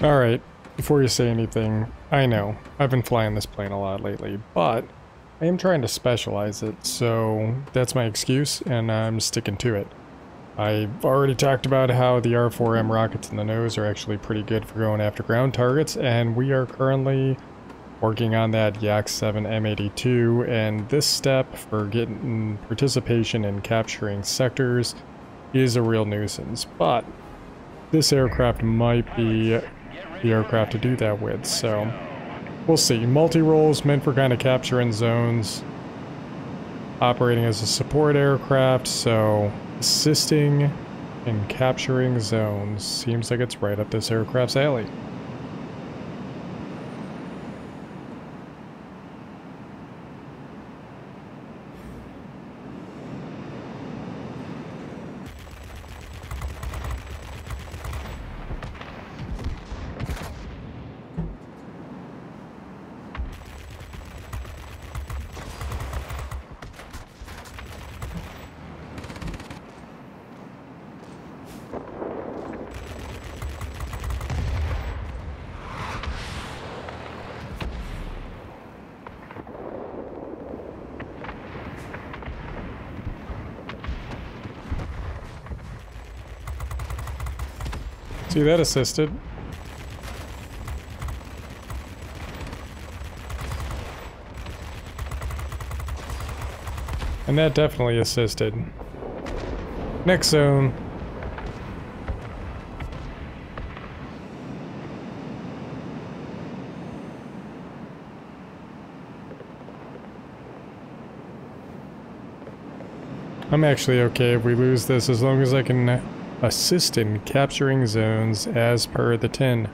Alright, before you say anything, I know, I've been flying this plane a lot lately, but I am trying to specialize it, so that's my excuse, and I'm sticking to it. I've already talked about how the R4M rockets in the nose are actually pretty good for going after ground targets, and we are currently working on that Yak-7 M82, and this step for getting participation in capturing sectors is a real nuisance, but this aircraft might be the aircraft to do that with, so we'll see. Multi-roles meant for kind of capturing zones, operating as a support aircraft, so assisting in capturing zones seems like it's right up this aircraft's alley. See, that assisted. And that definitely assisted. Next zone. I'm actually okay if we lose this as long as I can assist in capturing zones as per the tin.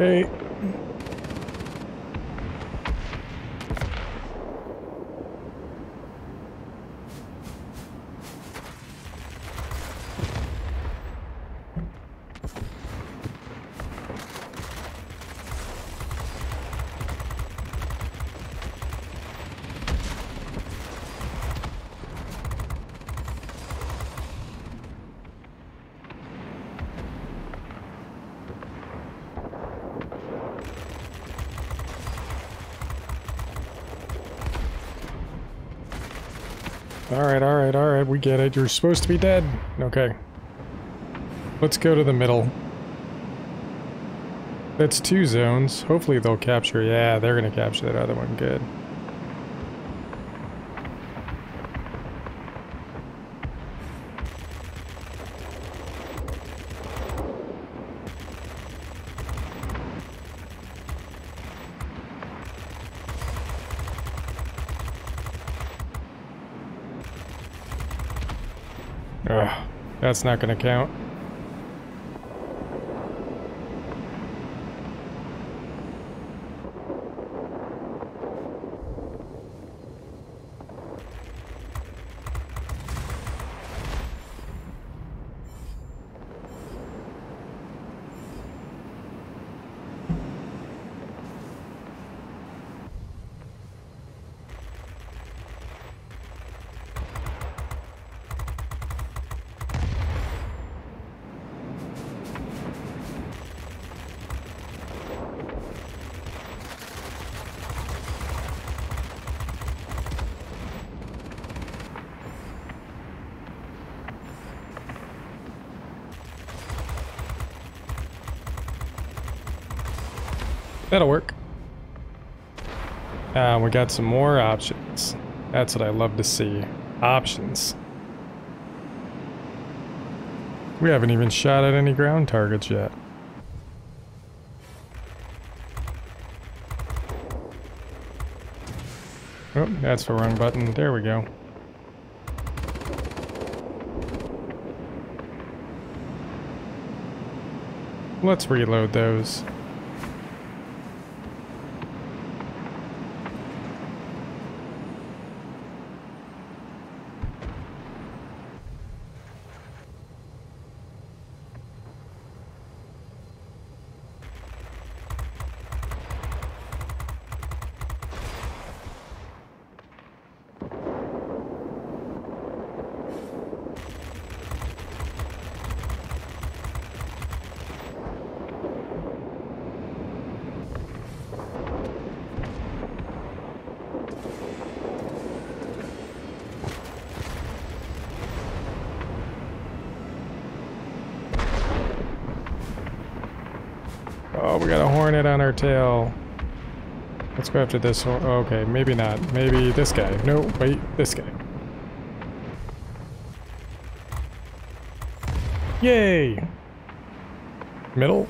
Okay. Alright, we get it. You're supposed to be dead. Okay. Let's go to the middle. That's two zones. Hopefully they'll capture. Yeah, they're gonna capture that other one. Good. Ugh, that's not gonna count. That'll work. We got some more options. That's what I love to see. Options. We haven't even shot at any ground targets yet. Oh, that's the wrong button. There we go. Let's reload those. Oh, we got a hornet on our tail. Let's go after this one. Okay, maybe not. Maybe this guy. No, wait, this guy. Yay! Middle?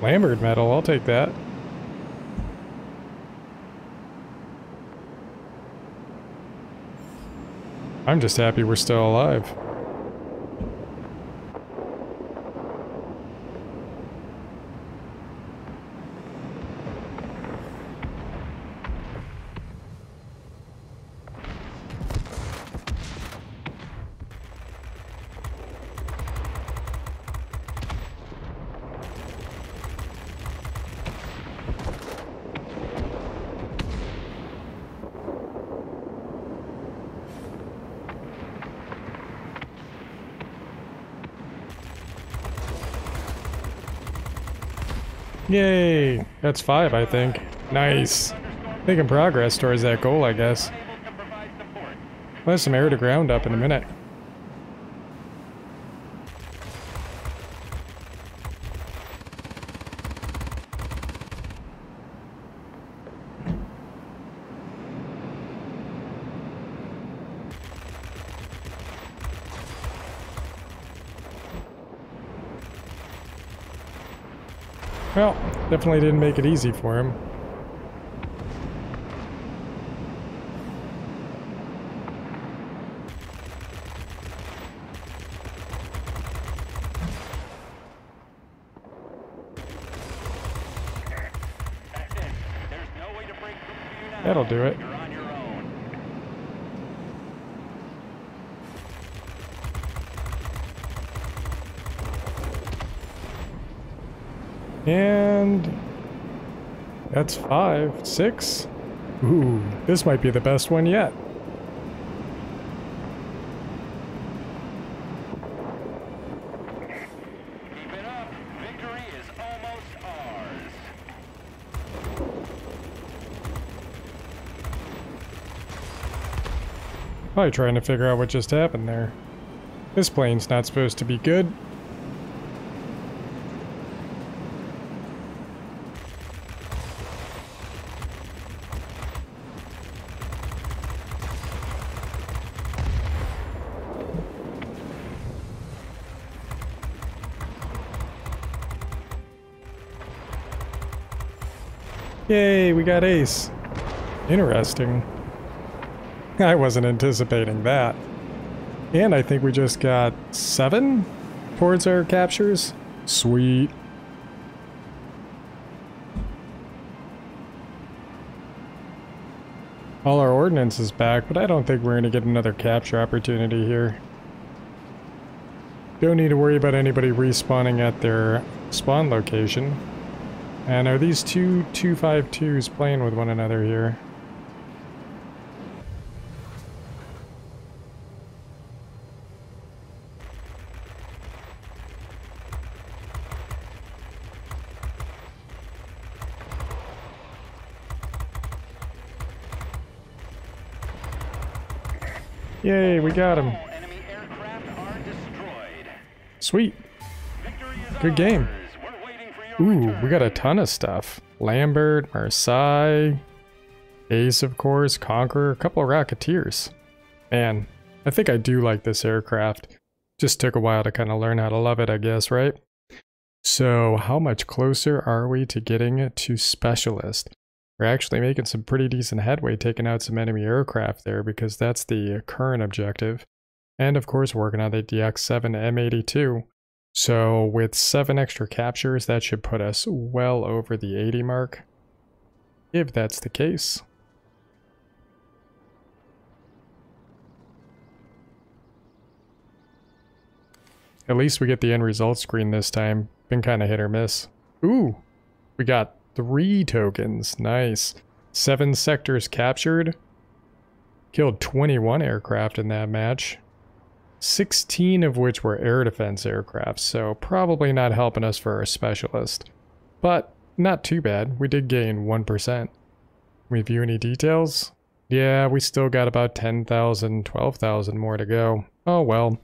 Lambert medal, I'll take that. I'm just happy we're still alive. Yay! That's 5, I think. Nice. Making progress towards that goal, I guess. We'll have some air to ground up in a minute. Well, definitely didn't make it easy for him. That's it. There's no way to break through now. That'll do it. You're on your own. And that's 5, 6. Ooh, this might be the best one yet. Keep it up. Victory is almost ours. Probably trying to figure out what just happened there. This plane's not supposed to be good. Yay, we got ace. Interesting. I wasn't anticipating that. And I think we just got 7 towards our captures. Sweet. All our ordnance is back, but I don't think we're going to get another capture opportunity here. Don't need to worry about anybody respawning at their spawn location. And are these two 252s playing with one another here? Yay, we got him. Enemy aircraft are destroyed. Sweet. Good game. Ooh, we got a ton of stuff. Lambert, Marseille, Ace, of course, Conqueror, a couple of Rocketeers. Man, I think I do like this aircraft. Just took a while to kind of learn how to love it, I guess, right? So how much closer are we to getting it to Specialist? We're actually making some pretty decent headway, taking out some enemy aircraft there, because that's the current objective. And of course, working on the DX7 M82. So with 7 extra captures, that should put us well over the 80 mark, if that's the case. At least we get the end result screen this time. Been kind of hit or miss. Ooh, we got 3 tokens. Nice. 7 sectors captured. Killed 21 aircraft in that match. 16 of which were air defense aircraft, so probably not helping us for our specialist. But not too bad, we did gain 1%. We view any details? Yeah, we still got about 10,000, 12,000 more to go. Oh well.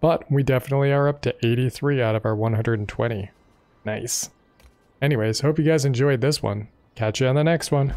But we definitely are up to 83 out of our 120. Nice. Anyways, hope you guys enjoyed this one. Catch you on the next one.